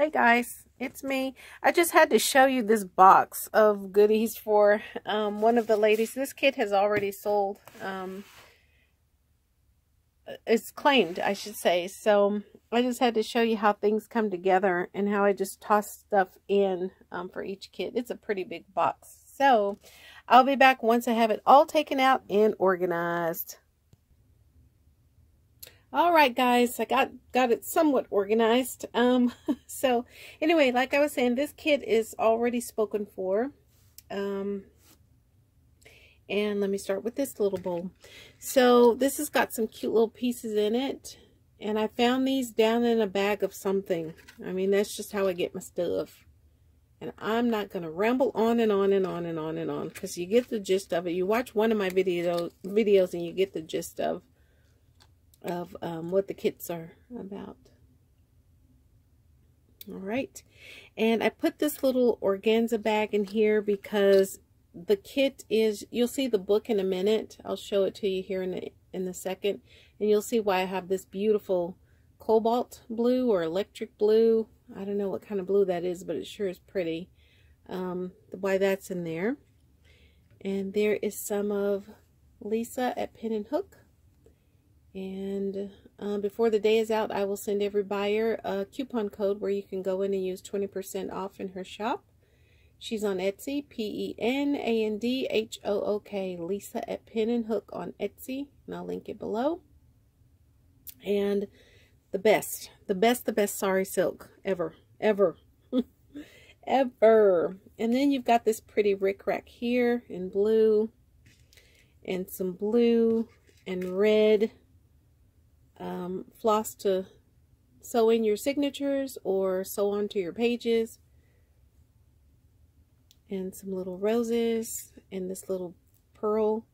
Hey guys, it's me. I just had to show you this box of goodies for one of the ladies. This kid has already sold. It's claimed, I should say. So I just had to show you how things come together and how I just toss stuff in for each kid. It's a pretty big box. So I'll be back once I have it all taken out and organized. All right, guys, I got it somewhat organized. So anyway, like I was saying, this kid is already spoken for. And let me start with this little bowl. So this has got some cute little pieces in it. And I found these down in a bag of something. I mean, that's just how I get my stuff. And I'm not going to ramble on and on and on and on and on, because you get the gist of it. You watch one of my videos and you get the gist of what the kits are about. All right. And I put this little organza bag in here because the kit is, you'll see the book in a minute. I'll show it to you here in a second. And you'll see why I have this beautiful cobalt blue or electric blue. I don't know what kind of blue that is, but it sure is pretty. Why that's in there. And there is some of Lisa at Pen and Hook. And before the day is out, I will send every buyer a coupon code where you can go in and use 20% off in her shop. She's on Etsy, P-E-N-A-N-D-H-O-O-K, Lisa at Pen and Hook on Etsy, and I'll link it below. And the best sari silk ever, ever. And then you've got this pretty rickrack here in blue, and some blue and red floss to sew in your signatures or sew onto your pages, and some little roses, and this little pearl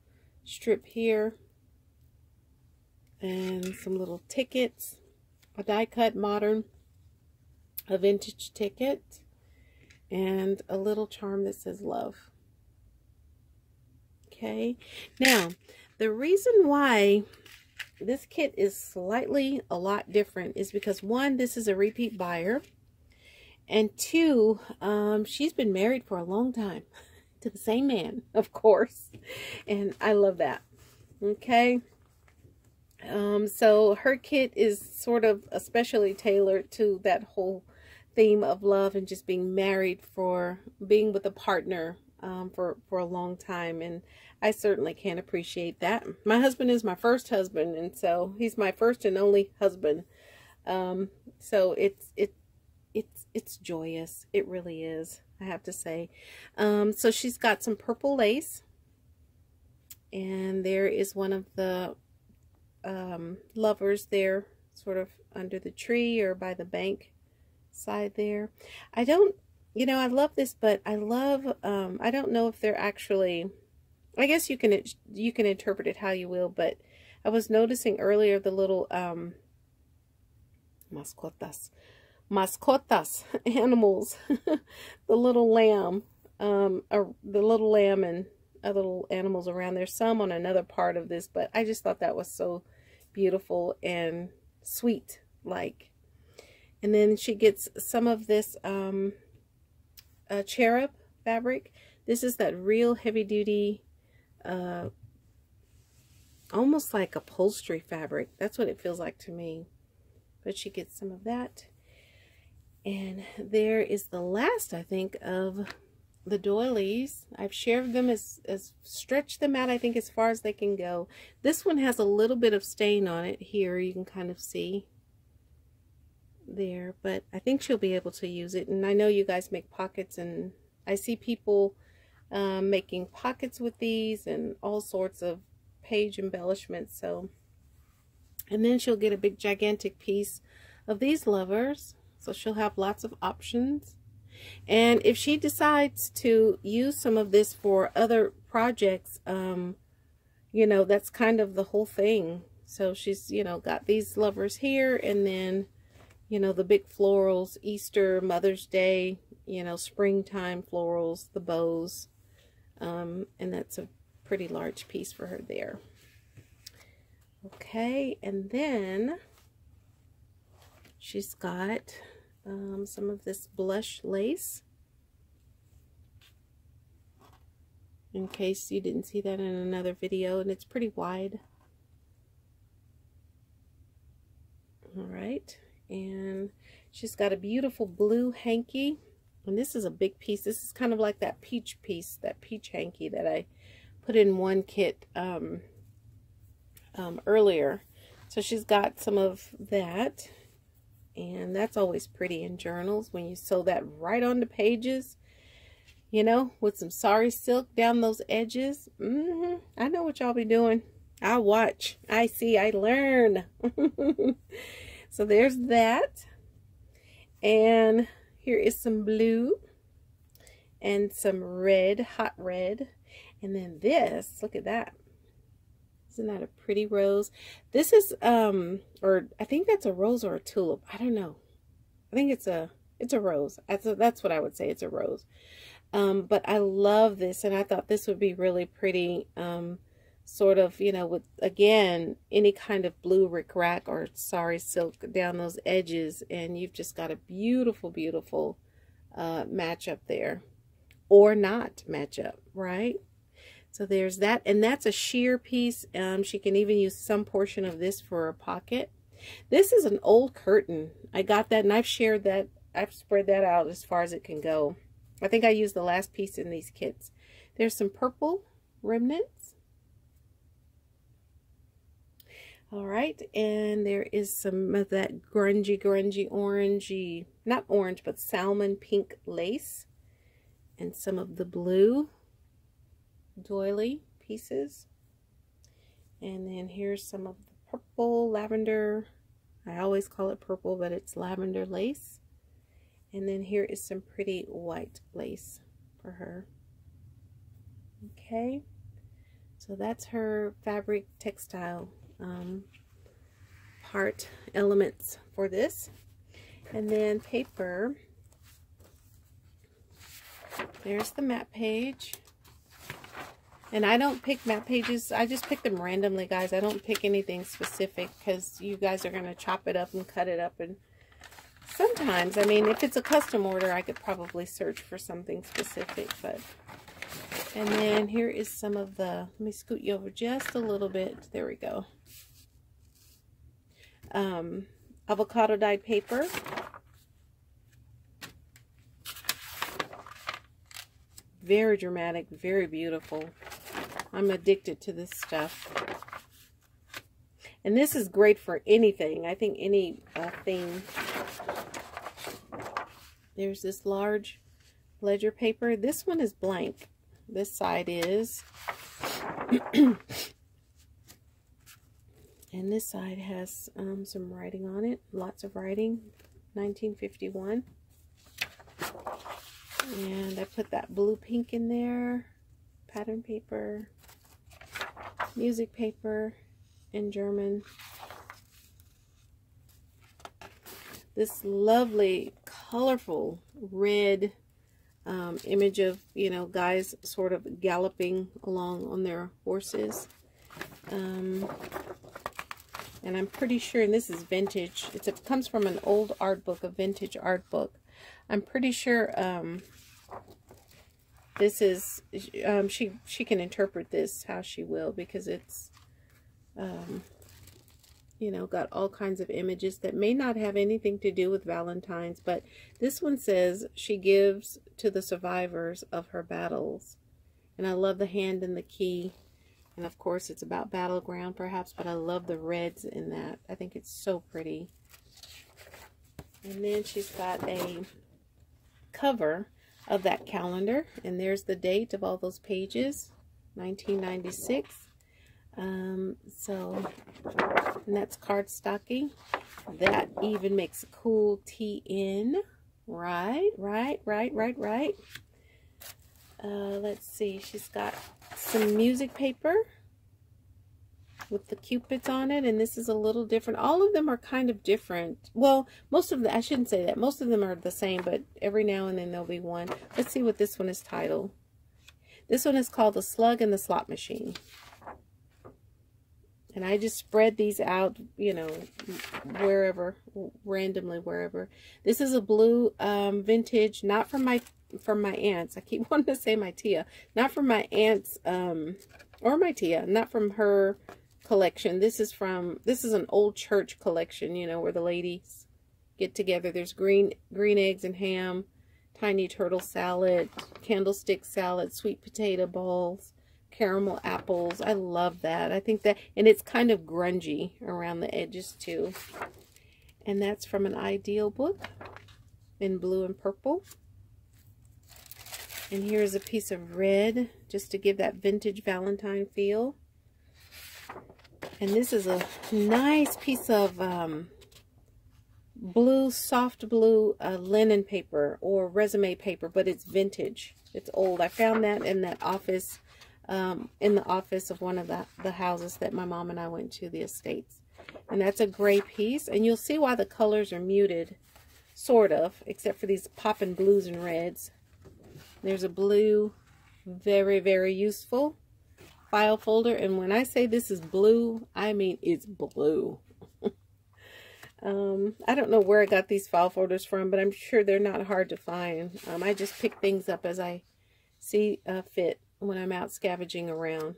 strip here, and some little tickets, a die cut modern, a vintage ticket, and a little charm that says love. Okay, now the reason why this kit is slightly a lot different is because, one, this is a repeat buyer, and two, she's been married for a long time to the same man, of course, and I love that. Okay. So her kit is sort of especially tailored to that whole theme of love and just being married, for being with a partner for a long time, and I certainly can appreciate that. My husband is my first husband, and so he's my first and only husband. So it's joyous. It really is, I have to say. So she's got some purple lace, and there is one of the lovers there, sort of under the tree or by the bank side there. I don't, you know, I love this, but I love, I don't know if they're actually, I guess you can interpret it how you will, but I was noticing earlier the little mascotas animals, the little lamb, the little lamb and other little animals around. There's some on another part of this, but I just thought that was so beautiful and sweet like. And then she gets some of this cherub fabric. This is that real heavy duty, almost like upholstery fabric. That's what it feels like to me. But she gets some of that. And there is the last, I think, of the doilies. I've shared them as stretched them out, I think, as far as they can go. This one has a little bit of stain on it here. You can kind of see there, but I think she'll be able to use it. And I know you guys make pockets, and I see people making pockets with these and all sorts of page embellishments. So, and then she'll get a big gigantic piece of these lovers, so she'll have lots of options. And if she decides to use some of this for other projects, you know, that's kind of the whole thing. So she's, you know, got these lovers here, and then, you know, the big florals, Easter, Mother's Day, you know, springtime florals, the bows, and that's a pretty large piece for her there. Okay, and then she's got some of this blush lace, in case you didn't see that in another video, and it's pretty wide. All right, and she's got a beautiful blue hanky, and this is a big piece. This is kind of like that peach piece, that peach hanky that I put in one kit earlier. So she's got some of that, and that's always pretty in journals when you sew that right onto pages, you know, with some sari silk down those edges. I know what y'all be doing. I watch, I see, I learn. So there's that. And here is some blue and some red, hot red. And then this, look at that. Isn't that a pretty rose? This is, or I think that's a rose or a tulip. I don't know. I think it's a rose. That's what I would say. It's a rose. But I love this, and I thought this would be really pretty, sort of, you know, with, again, any kind of blue rickrack or sari silk down those edges, and you've just got a beautiful, beautiful match up there, or not match up, right? So there's that, and that's a sheer piece. She can even use some portion of this for a pocket. This is an old curtain. I got that, and I've shared that. I've spread that out as far as it can go. I think I used the last piece in these kits. There's some purple remnants. All right, and there is some of that grungy, orangey, not orange, but salmon pink lace, and some of the blue doily pieces. And then here's some of the purple, lavender. I always call it purple, but it's lavender lace. And then here is some pretty white lace for her. Okay, so that's her fabric textile part elements for this. And then paper, there's the map page, and I don't pick map pages, I just pick them randomly, guys. I don't pick anything specific, because you guys are going to chop it up and cut it up, and sometimes, I mean, if it's a custom order, I could probably search for something specific, but. And then here is some of the, let me scoot you over just a little bit, there we go. Avocado dyed paper. Very dramatic, very beautiful. I'm addicted to this stuff. And this is great for anything, I think, any theme. There's this large ledger paper. This one is blank. This side is, and this side has some writing on it, lots of writing, 1951, and I put that blue pink in there, pattern paper, music paper, and German. This lovely, colorful red image of, you know, guys sort of galloping along on their horses. And I'm pretty sure, and this is vintage, it comes from an old art book, a vintage art book. I'm pretty sure this is, she can interpret this how she will, because it's, you know, got all kinds of images that may not have anything to do with Valentine's, but this one says she gives to the survivors of her battles. And I love the hand and the key. And of course it's about battleground perhaps, but I love the reds in that. I think it's so pretty. And then she's got a cover of that calendar, and there's the date of all those pages, 1996. And that's cardstocky. That even makes a cool TN. Right. Let's see. She's got some music paper with the cupids on it, and this is a little different. All of them are kind of different. Well, most of them, I shouldn't say that. Most of them are the same, but every now and then there'll be one. Let's see what this one is titled. This one is called The Slug and the Slot Machine. And I just spread these out, you know, wherever, randomly wherever. This is a blue vintage, not from my aunt's. I keep wanting to say my tia. Not from my aunt's, or my tia. Not from her collection. This is from, this is an old church collection, you know, where the ladies get together. There's green eggs and ham, tiny turtle salad, candlestick salad, sweet potato balls, caramel apples. I love that. I think that, and it's kind of grungy around the edges too. And that's from an Ideal book in blue and purple. And here's a piece of red just to give that vintage Valentine feel. And this is a nice piece of blue, soft blue linen paper or resume paper, but it's vintage. It's old. I found that in that office. In the office of one of the houses that my mom and I went to, the estates. And that's a gray piece. And you'll see why the colors are muted, sort of, except for these poppin' blues and reds. There's a blue, very, very useful file folder. And when I say this is blue, I mean it's blue. I don't know where I got these file folders from, but I'm sure they're not hard to find. I just pick things up as I see fit when I'm out scavenging around.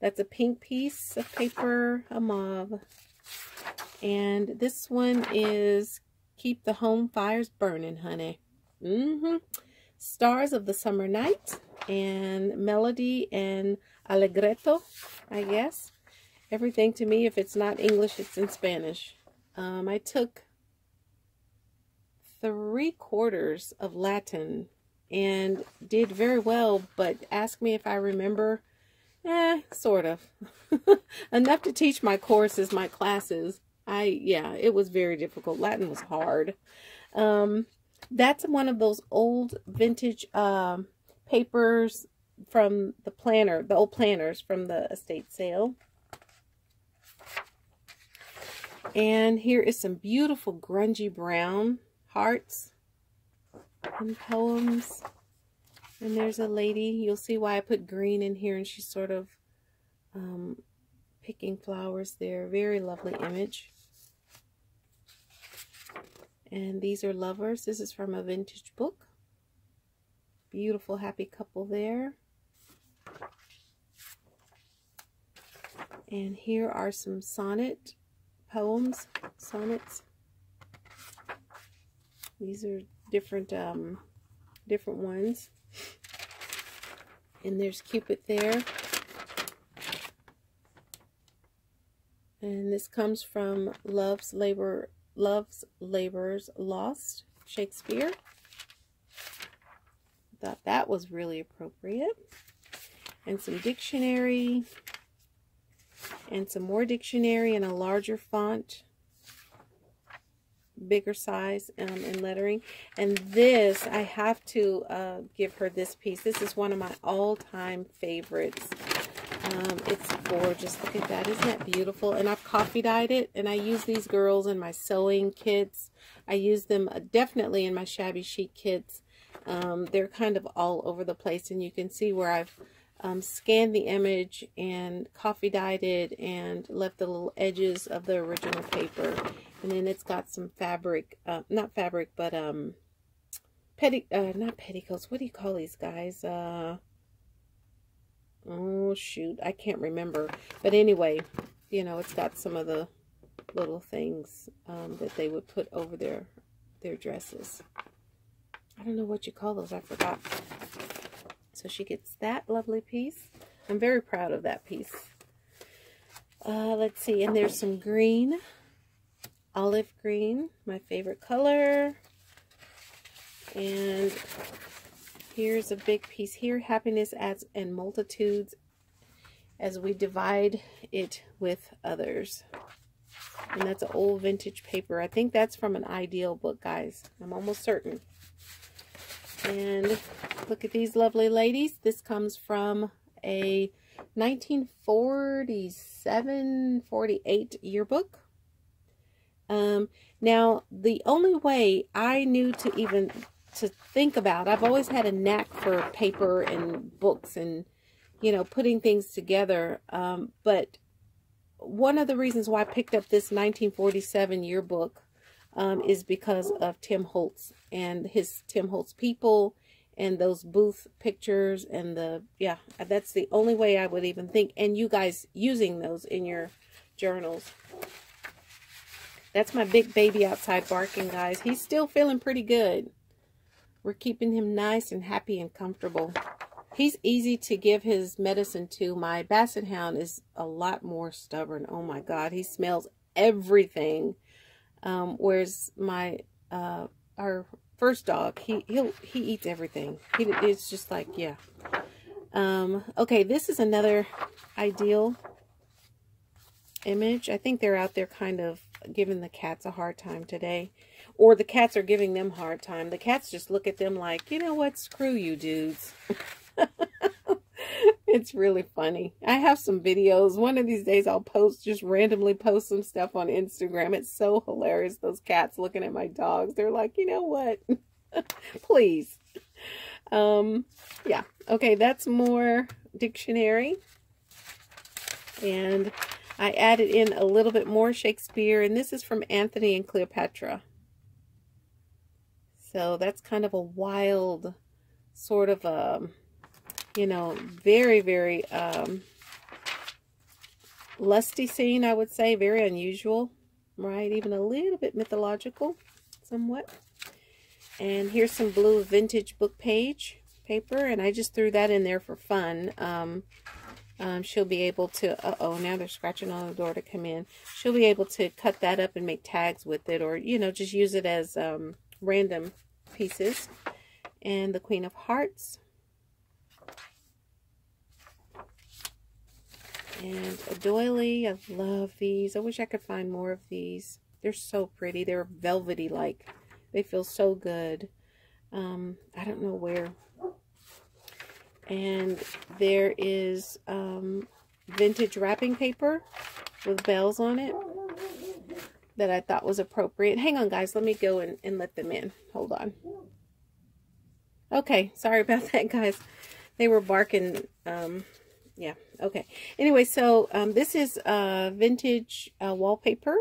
That's a pink piece of paper, a mauve. And this one is Keep the Home Fires Burning, Honey. Stars of the Summer Night and Melody and Allegretto, I guess. Everything to me, if it's not English, it's in Spanish. I took 3/4 of Latin and did very well, but ask me if I remember, sort of. Enough to teach my courses, my classes. Yeah, it was very difficult. Latin was hard. That's one of those old vintage papers from the planner, the old planners from the estate sale. And here is some beautiful grungy brown hearts and poems. And there's a lady. You'll see why I put green in here, and she's sort of picking flowers there. Very lovely image. And these are lovers. This is from a vintage book. Beautiful happy couple there. And here are some sonnet poems, sonnets. These are different ones. And there's Cupid there. And this comes from Love's Labour's Lost, Shakespeare. Thought that was really appropriate. And some dictionary, and some more dictionary in a larger font, bigger size and lettering. And this, I have to give her this piece. This is one of my all-time favorites. It's gorgeous. Look at that. Isn't that beautiful? And I've coffee dyed it, and I use these girls in my sewing kits. I use them definitely in my shabby chic kits. They're kind of all over the place, and you can see where I've scanned the image and coffee dyed it and left the little edges of the original paper. And then it's got some fabric, not fabric, but not petticoats. What do you call these guys? Oh, shoot. I can't remember. But anyway, you know, it's got some of the little things that they would put over their dresses. I don't know what you call those. I forgot. So she gets that lovely piece. I'm very proud of that piece. Let's see. And there's some green. Olive green, my favorite color. And here's a big piece here. Happiness adds in multitudes as we divide it with others. And that's an old vintage paper. I think that's from an Ideal book, guys. I'm almost certain. And look at these lovely ladies. This comes from a 1947-48 yearbook. Now the only way I knew to think about, I've always had a knack for paper and books and, you know, putting things together. But one of the reasons why I picked up this 1947 yearbook is because of Tim Holtz and his Tim Holtz people and those booth pictures and the, yeah, that's the only way I would even think. And you guys using those in your journals. That's my big baby outside barking, guys. He's still feeling pretty good. We're keeping him nice and happy and comfortable. He's easy to give his medicine to. My basset hound is a lot more stubborn. Oh my God, he smells everything. Whereas my our first dog, he eats everything. It's just like, yeah. Okay, this is another ideal image. I think they're out there kind of giving the cats a hard time today. Or the cats are giving them a hard time. The cats just look at them like, you know what, screw you dudes. It's really funny. I have some videos. One of these days I'll post, just randomly post some stuff on Instagram. It's so hilarious, those cats looking at my dogs. They're like, you know what? Please. Yeah. Okay, that's more dictionary. And I added in a little bit more Shakespeare. And this is from Anthony and Cleopatra. So that's kind of a wild sort of a... you know, very, very lusty scene, I would say. Very unusual, right? Even a little bit mythological, somewhat. And here's some blue vintage book page paper. And I just threw that in there for fun. She'll be able to, uh-oh, now they're scratching on the door to come in. She'll be able to cut that up and make tags with it, or, you know, just use it as random pieces. And the Queen of Hearts. And a doily. I love these. I wish I could find more of these. They're so pretty. They're velvety like. They feel so good. I don't know where. And there is vintage wrapping paper with bells on it that I thought was appropriate. Hang on, guys. Let me go and let them in. Hold on. Okay. Sorry about that, guys. They were barking. Yeah, okay. Anyway, so this is vintage wallpaper.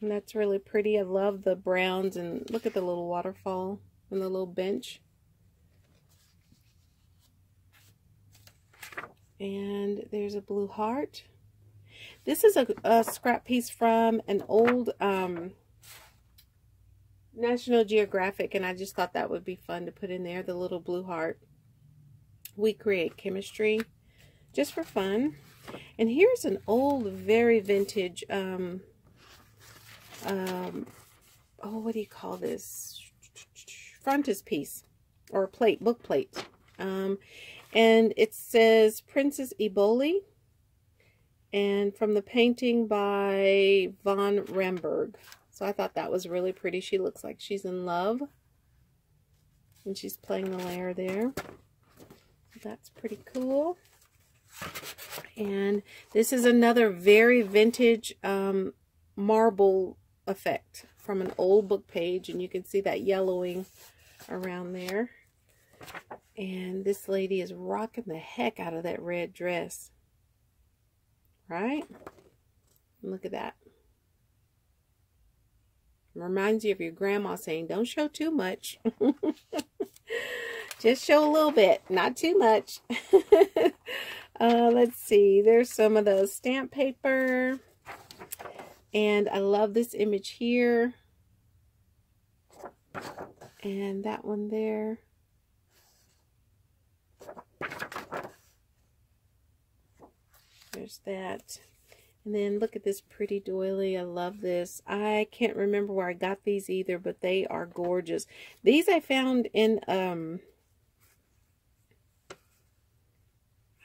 And that's really pretty. I love the browns, and look at the little waterfall and the little bench. And there's a blue heart. This is a scrap piece from an old National Geographic, and I just thought that would be fun to put in there, the little blue heart. We create chemistry just for fun. And here's an old, very vintage, oh, what do you call this? Frontispiece or plate, book plate. And it says Princess Eboli, and from the painting by Von Remberg. So I thought that was really pretty. She looks like she's in love, and she's playing the lyre there. That's pretty cool. And this is another very vintage marble effect from an old book page, and you can see that yellowing around there. And this lady is rocking the heck out of that red dress, right? Look at that. Reminds you of your grandma saying, don't show too much. Just show a little bit, not too much. Let's see. There's some of those stamp paper. And I love this image here. And that one there. There's that. And then look at this pretty doily. I love this. I can't remember where I got these either, but they are gorgeous. These I found in...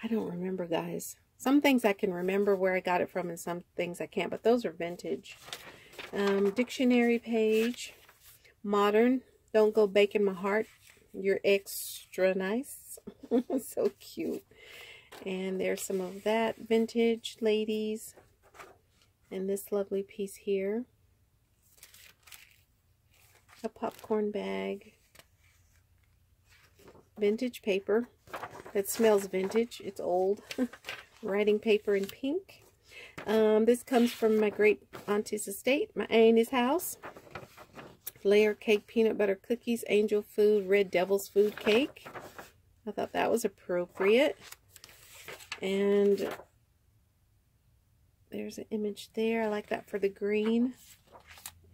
I don't remember, guys. Some things I can remember where I got it from and some things I can't, but those are vintage. Dictionary page. Modern. Don't go baking my heart. You're extra nice. So cute. And there's some of that. Vintage ladies. And this lovely piece here. A popcorn bag. Vintage paper. That smells vintage. It's old. writing paper in pink. This comes from my great auntie's estate, my auntie's house. Layer cake, peanut butter cookies, angel food, red devil's food cake. I thought that was appropriate. And there's an image there. I like that for the green.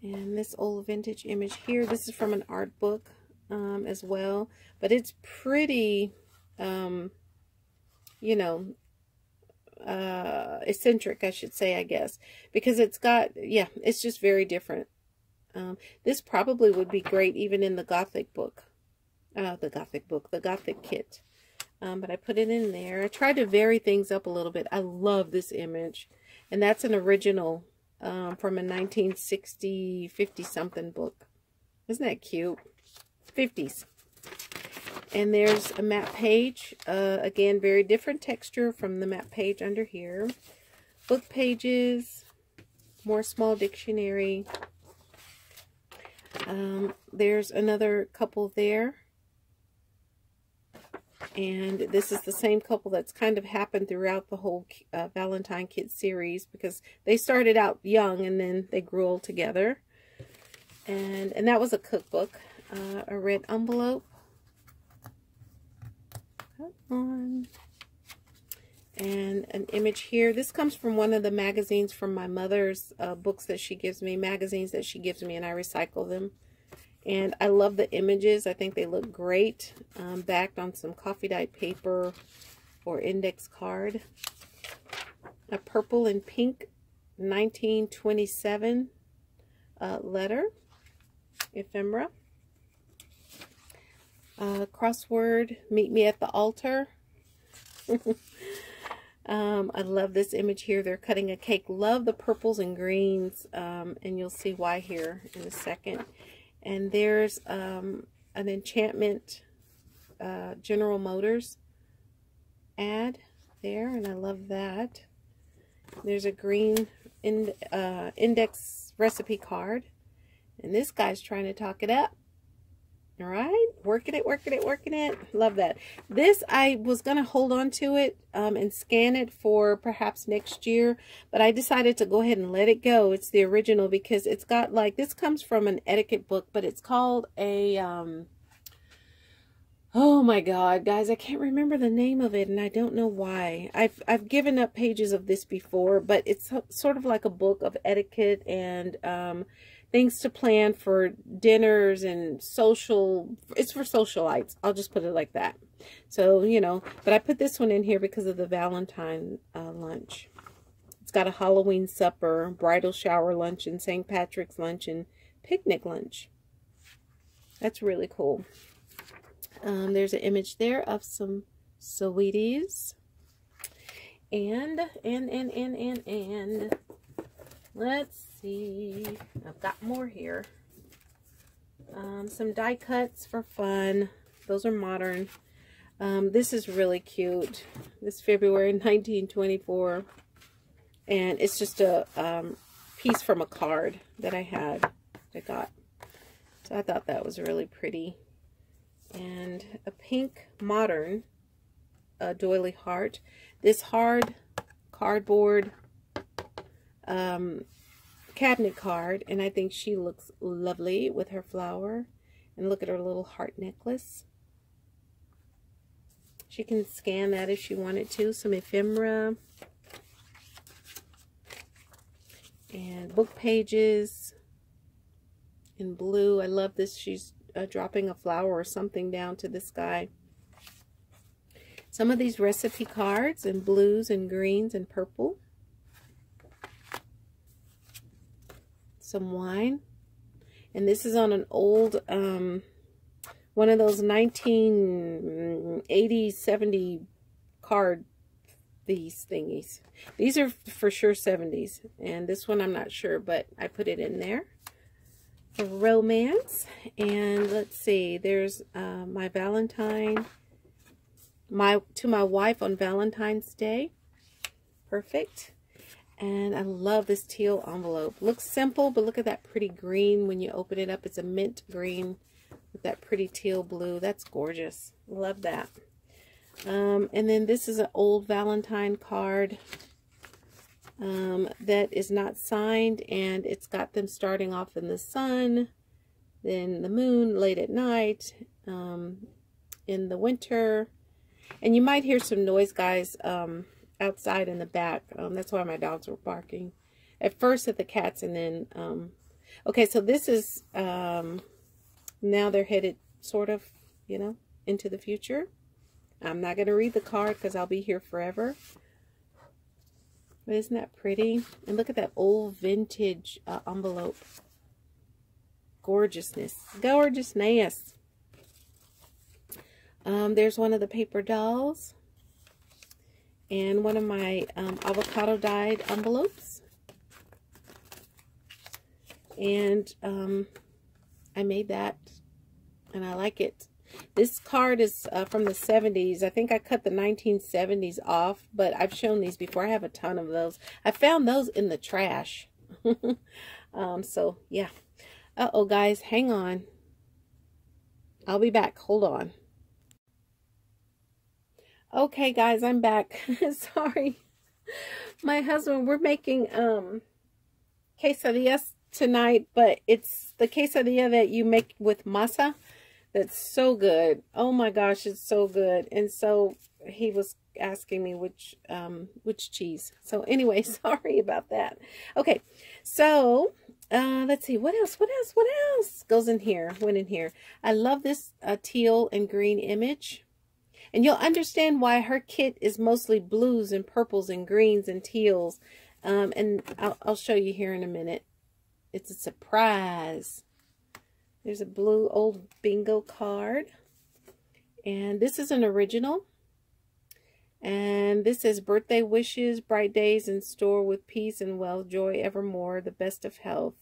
And this old vintage image here. This is from an art book as well. But it's pretty, you know, eccentric, I should say, I guess. Because it's got, yeah, it's just very different. This probably would be great even in the Gothic book. The Gothic kit. But I put it in there. I tried to vary things up a little bit. I love this image. And that's an original from a 1960, 50-something book. Isn't that cute? 50s. And there's a map page. Again, very different texture from the map page under here. Book pages. More small dictionary. There's another couple there. And this is the same couple that's kind of happened throughout the whole Valentine Kid series, because they started out young and then they grew old together. And that was a cookbook. A red envelope. Come on. And an image here. This comes from one of the magazines from my mother's books that she gives me, magazines that she gives me, and I recycle them. And I love the images. I think they look great, backed on some coffee dyed paper or index card. A purple and pink 1927 letter, ephemera. Crossword, meet me at the altar. I love this image here. They're cutting a cake. Love the purples and greens, and you'll see why here in a second. And there's an Enchantment General Motors ad there, and I love that. There's a green index recipe card, and this guy's trying to talk it up. All right, working it, working it, working it. Love that. This, I was going to hold on to it and scan it for perhaps next year, but I decided to go ahead and let it go. It's the original, because it's got, like, this comes from an etiquette book, but it's called a, oh my God, guys, I can't remember the name of it, and I don't know why. I've given up pages of this before, but it's sort of like a book of etiquette and, things to plan for dinners and social. It's for socialites. I'll just put it like that. So, you know, but I put this one in here because of the Valentine lunch. It's got a Halloween supper, bridal shower luncheon, St. Patrick's luncheon, picnic lunch. That's really cool. There's an image there of some sweeties. And let's see, I've got more here. Some die cuts for fun. Those are modern. This is really cute. This February 1924, and it's just a piece from a card that I got. So I thought that was really pretty. And a pink modern doily heart. This hard cardboard cabinet card, and I think she looks lovely with her flower, and look at her little heart necklace. She can scan that if she wanted to. Some ephemera and book pages in blue. I love this. She's dropping a flower or something down to the sky. Some of these recipe cards in blues and greens and purple. Some wine, and this is on an old one of those 1980 70 card, these thingies. These are for sure 70s, and this one I'm not sure, but I put it in there for romance. And let's see, there's my Valentine, to my wife on Valentine's Day. Perfect. And I love this teal envelope. Looks simple, but look at that pretty green when you open it up. It's a mint green with that pretty teal blue. That's gorgeous. Love that. And then this is an old Valentine card that is not signed, and it's got them starting off in the sun, then the moon late at night, in the winter. And you might hear some noise, guys, outside in the back. That's why my dogs were barking. At first at the cats, and then, okay, so this is, now they're headed sort of, you know, into the future. I'm not going to read the card because I'll be here forever. But isn't that pretty? And look at that old vintage envelope. Gorgeousness. Gorgeousness. There's one of the paper dolls. And one of my avocado dyed envelopes. And I made that. And I like it. This card is from the 70s. I think I cut the 1970s off, but I've shown these before. I have a ton of those. I found those in the trash. So, yeah. Uh-oh, guys. Hang on. I'll be back. Hold on. Okay, guys. I'm back. Sorry. My husband, we're making quesadillas tonight, but it's the quesadilla that you make with masa. That's so good. Oh my gosh, it's so good. And so he was asking me which cheese. So anyway, sorry about that. Okay, so let's see. What else goes in here? Went in here. I love this teal and green image. And you'll understand why her kit is mostly blues and purples and greens and teals. And I'll show you here in a minute. It's a surprise. There's a blue old bingo card, and this is an original, and this is birthday wishes, bright days in store with peace and wealth, joy evermore, the best of health.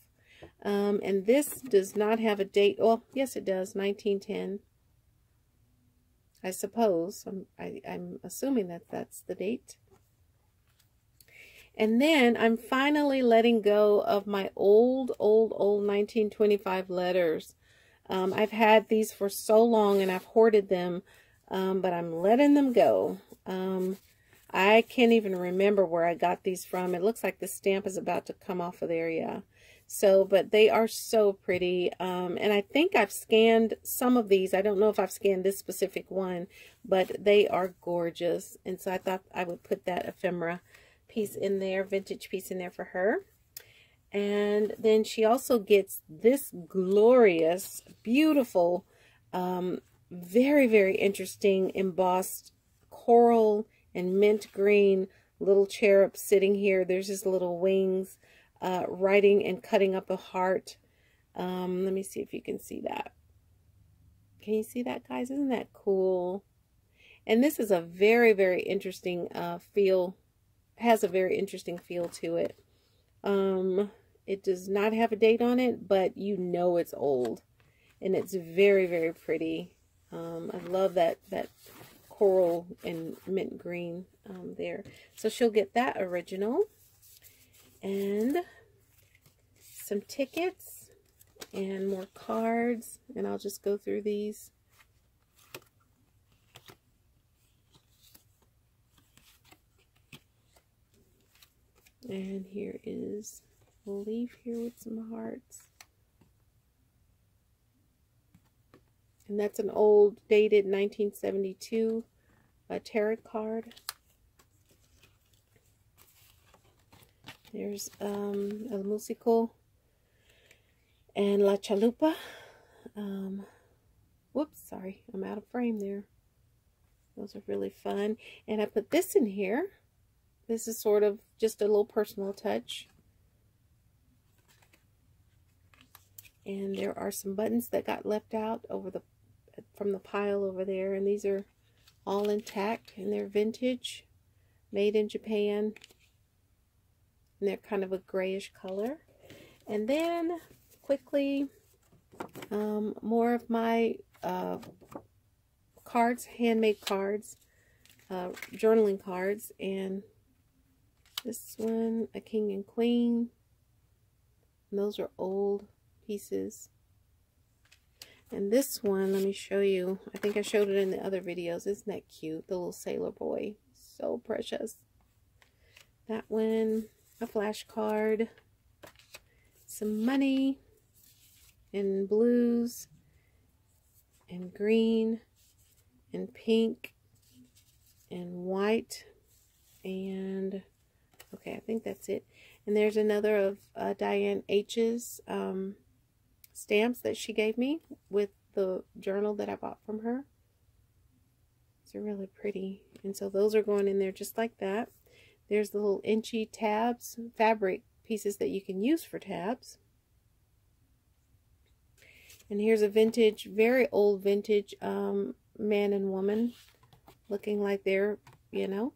And this does not have a date. Oh, yes, it does. 1910. I suppose. I'm assuming that that's the date. And then I'm finally letting go of my old 1925 letters. I've had these for so long and I've hoarded them, but I'm letting them go. I can't even remember where I got these from. It looks like the stamp is about to come off of there, yeah. So, but they are so pretty. And I think I've scanned some of these. I don't know if I've scanned this specific one, but they are gorgeous. And so I thought I would put that ephemera piece in there, vintage piece in there for her. And then she also gets this glorious, beautiful, very, very interesting embossed coral and mint green little cherub sitting here. There's his little wings, writing and cutting up a heart. Let me see if you can see that. Can you see that, guys? Isn't that cool? And this is a very, very interesting feel. Has a very interesting feel to it. It does not have a date on it, but you know it's old, and it's very, very pretty. I love that coral and mint green there. So she'll get that original and some tickets and more cards, and I'll just go through these. And here is a leaf here with some hearts. And that's an old dated 1972 tarot card. There's El Musico and La Chalupa. Whoops, sorry, I'm out of frame there. Those are really fun. And I put this in here. This is sort of just a little personal touch. And there are some buttons that got left out from the pile over there. And these are all intact. And they're vintage. Made in Japan. And they're kind of a grayish color. And then, quickly, more of my cards. Handmade cards. Journaling cards. And this one, a king and queen. And those are old pieces. And this one, let me show you. I think I showed it in the other videos. Isn't that cute? The little sailor boy. So precious. That one, a flashcard, some money, and blues, and green, and pink, and white, and okay, I think that's it. And there's another of Diane H's stamps that she gave me with the journal that I bought from her. They're really pretty. And so those are going in there just like that. There's the little inchy tabs, fabric pieces that you can use for tabs. And here's a vintage, very old vintage man and woman looking like they're, you know,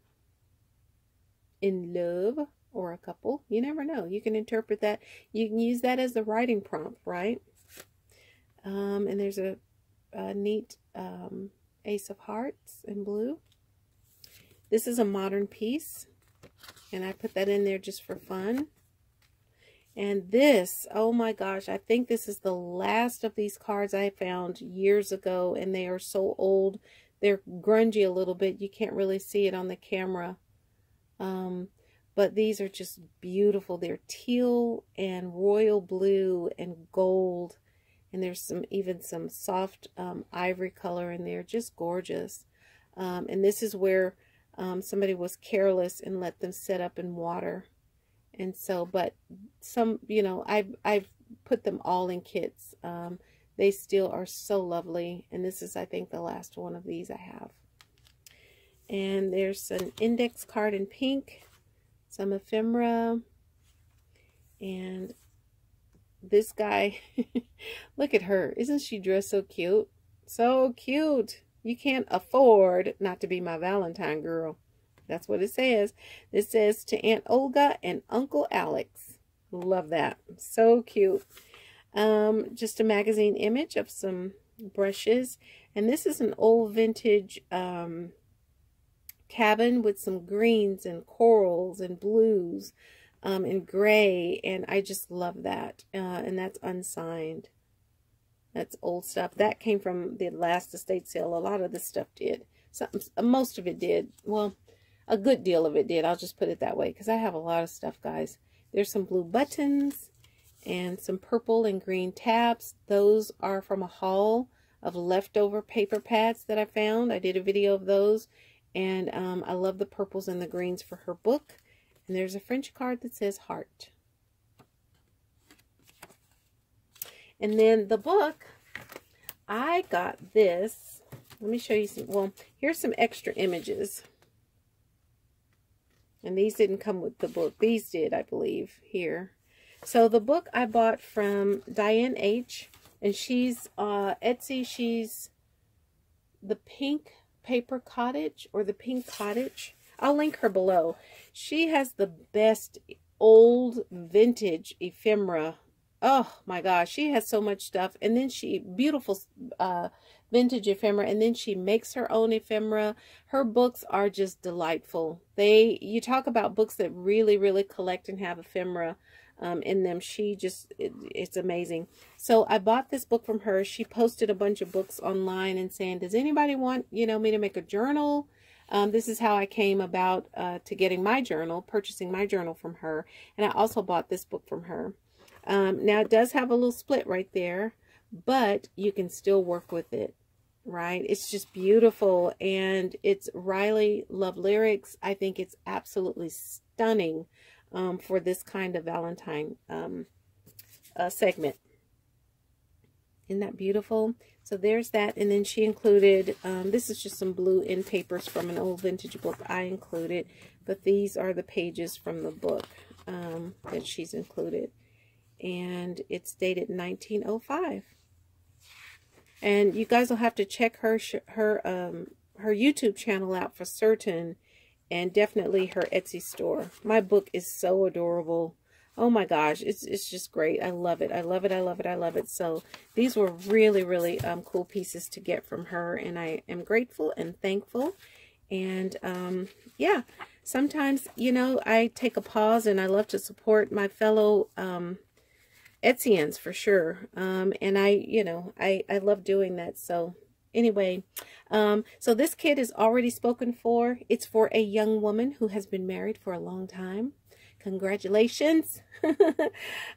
in love or a couple. You never know. You can interpret that. You can use that as the writing prompt, right? And there's a neat Ace of Hearts in blue. This is a modern piece, and I put that in there just for fun. And this, oh my gosh, I think this is the last of these cards I found years ago, and they are so old. They're grungy a little bit. You can't really see it on the camera. But these are just beautiful. They're teal and royal blue and gold. And there's some, even some soft ivory color in there. Just gorgeous. And this is where somebody was careless and let them set up in water. And so, but some, you know, I've put them all in kits. They still are so lovely. And this is, I think, the last one of these I have. And there's an index card in pink. Some ephemera. And this guy, look at her. Isn't she dressed so cute? So cute. You can't afford not to be my Valentine girl. That's what it says. This says to Aunt Olga and Uncle Alex. Love that. So cute. Just a magazine image of some brushes. And this is an old vintage cabin with some greens and corals and blues. In gray, and I just love that. And that's unsigned. That's old stuff. That came from the last estate sale. A lot of this stuff did. Most of it did. Well, a good deal of it did. I'll just put it that way, because I have a lot of stuff, guys. There's some blue buttons and some purple and green tabs. Those are from a haul of leftover paper pads that I found. I did a video of those, and I love the purples and the greens for her book. And there's a French card that says heart. And then the book, I got this. Let me show you some. Well, here's some extra images. And these didn't come with the book. These did, I believe, here. So the book I bought from Diane H. And she's Etsy. She's the Pink Paper Cottage or the Pink Cottage. I'll link her below. She has the best old vintage ephemera. Oh my gosh, she has so much stuff. And then she, beautiful vintage ephemera, and then she makes her own ephemera. Her books are just delightful. They, you talk about books that really, really collect and have ephemera in them. She just, it's amazing. So I bought this book from her. She posted a bunch of books online and saying, does anybody want, you know, me to make a journal? This is how I came about to getting my journal, purchasing my journal from her. And I also bought this book from her. Now, it does have a little split right there, but you can still work with it, right? It's just beautiful. And it's Riley Love Lyrics. I think it's absolutely stunning for this kind of Valentine segment. Isn't that beautiful? So there's that. And then she included, this is just some blue end papers from an old vintage book I included. But these are the pages from the book that she's included. And it's dated 1905. And you guys will have to check her YouTube channel out for certain. And definitely her Etsy store. My book is so adorable. Oh my gosh, it's just great. I love it. I love it. I love it. I love it. So these were really, really cool pieces to get from her. And I am grateful and thankful. And yeah, sometimes, you know, I take a pause and I love to support my fellow Etsy-ins for sure. And I love doing that. So anyway, so this kit is already spoken for. It's for a young woman who has been married for a long time. Congratulations.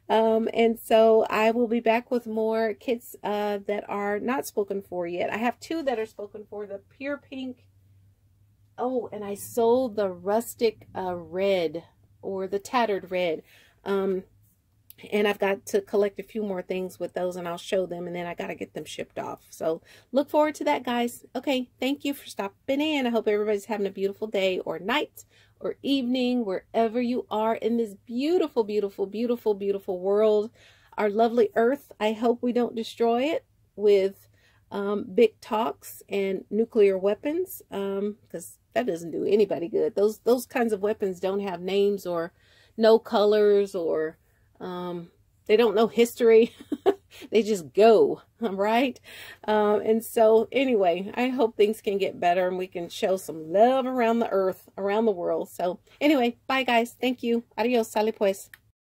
And so I will be back with more kits that are not spoken for yet. I have two that are spoken for, the pure pink. Oh, and I sold the rustic red, or the tattered red. And I've got to collect a few more things with those, and I'll show them, and then I got to get them shipped off. So look forward to that, guys. Okay, thank you for stopping in. I hope everybody's having a beautiful day or night or evening, wherever you are in this beautiful, beautiful, beautiful, beautiful world, our lovely Earth. I hope we don't destroy it with big talks and nuclear weapons, because that doesn't do anybody good. Those kinds of weapons don't have names or no colors, or they don't know history. They just go, right? And so anyway, I hope things can get better and we can show some love around the earth, around the world. So anyway, bye guys. Thank you. Adios. Sale pues.